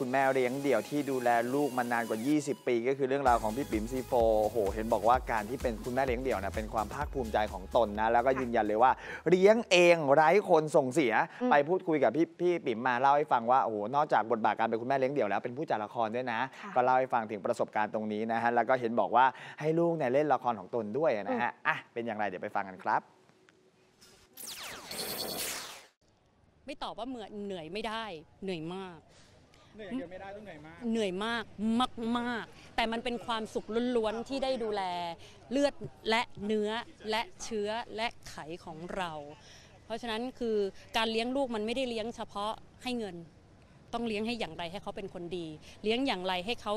คุณแม่เลี้ยงเดี่ยวที่ดูแลลูกมานานกว่า20ปีก็คือเรื่องราวของพี่ปิ๋มซีโฟโหเห็นบอกว่าการที่เป็นคุณแม่เลี้ยงเดี่ยวนะเป็นความภาคภูมิใจของตนนะแล้วก็ยืนยันเลยว่าเลี้ยงเองไร้คนส่งเสียไปพูดคุยกับพี่ปิ๋มมาเล่าให้ฟังว่าโอ้โหนอกจากบทบาทการเป็นคุณแม่เลี้ยงเดี่ยวแล้วเป็นผู้จัดละครด้วยนะก็เล่าให้ฟังถึงประสบการณ์ตรงนี้นะฮะแล้วก็เห็นบอกว่าให้ลูกเนี่ยเล่นละครของตนด้วยนะฮะอ่ะเป็นอย่างไรเดี๋ยวไปฟังกันครับไม่ตอบว่าเหนื่อยไม่ได้เหนื่อยมากเหนื่อยมากมากๆแต่มันเป็นความสุขล้วนๆที่ได้ดูแลเลือดและเนื้อและเชื้อและไขของเราเพราะฉะนั้นคือการเลี้ยงลูกมันไม่ได้เลี้ยงเฉพาะให้เงินต้องเลี้ยงให้อย่างไรให้เขาเป็นคนดีเลี้ยงอย่างไรให้เขา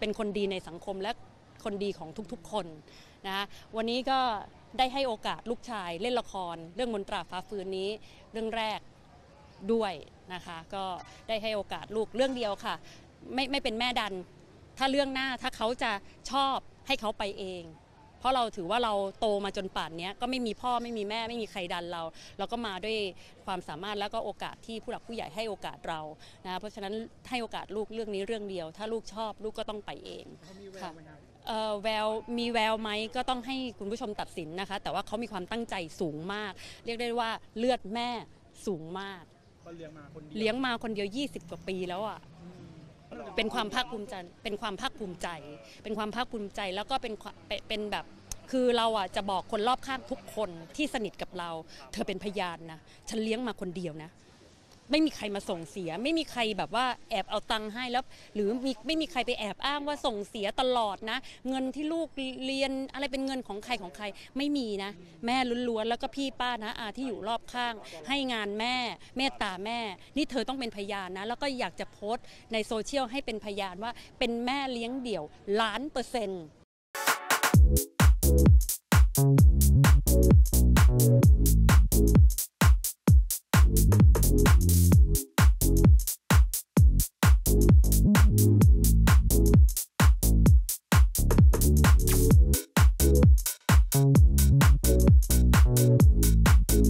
เป็นคนดีในสังคมและคนดีของทุกๆคนนะวันนี้ก็ได้ให้โอกาสลูกชายเล่นละครเรื่องมนตราฟ้าฟื้นนี้เรื่องแรกด้วยนะคะก็ได้ให้โอกาสลูกเรื่องเดียวค่ะไม่เป็นแม่ดันถ้าเรื่องหน้าถ้าเขาจะชอบให้เขาไปเองเพราะเราถือว่าเราโตมาจนป่านนี้ก็ไม่มีพ่อไม่มีแม่ไม่มีใครดันเราก็มาด้วยความสามารถแล้วก็โอกาสที่ผู้หลักผู้ใหญ่ให้โอกาสเรานะเพราะฉะนั้นให้โอกาสลูกเรื่องนี้เรื่องเดียวถ้าลูกชอบลูกก็ต้องไปเองค่ะแววมีแววไหมก็ต้องให้คุณผู้ชมตัดสินนะคะแต่ว่าเขามีความตั้งใจสูงมากเรียกได้ว่าเลือดแม่สูงมากเลี้ยงมาคนเดียว20กว่าปีแล้วอ่ะเป็นความภาคภูมิใจเป็นความภาคภูมิใจแล้วก็เป็นแบบคือเราอ่ะจะบอกคนรอบข้างทุกคนที่สนิทกับเราเธอเป็นพยานนะฉันเลี้ยงมาคนเดียวนะไม่มีใครมาส่งเสียไม่มีใครแบบว่าแอบเอาตังค์ให้แล้วหรือไม่มีใครไปแอบอ้างว่าส่งเสียตลอดนะเงินที่ลูกเรียนอะไรเป็นเงินของใครไม่มีนะแม่ล้วนๆแล้วก็พี่ป้านะอาที่อยู่รอบข้างให้งานแม่เมตตาแม่นี่เธอต้องเป็นพยานนะแล้วก็อยากจะโพสต์ในโซเชียลให้เป็นพยานว่าเป็นแม่เลี้ยงเดี่ยว1,000%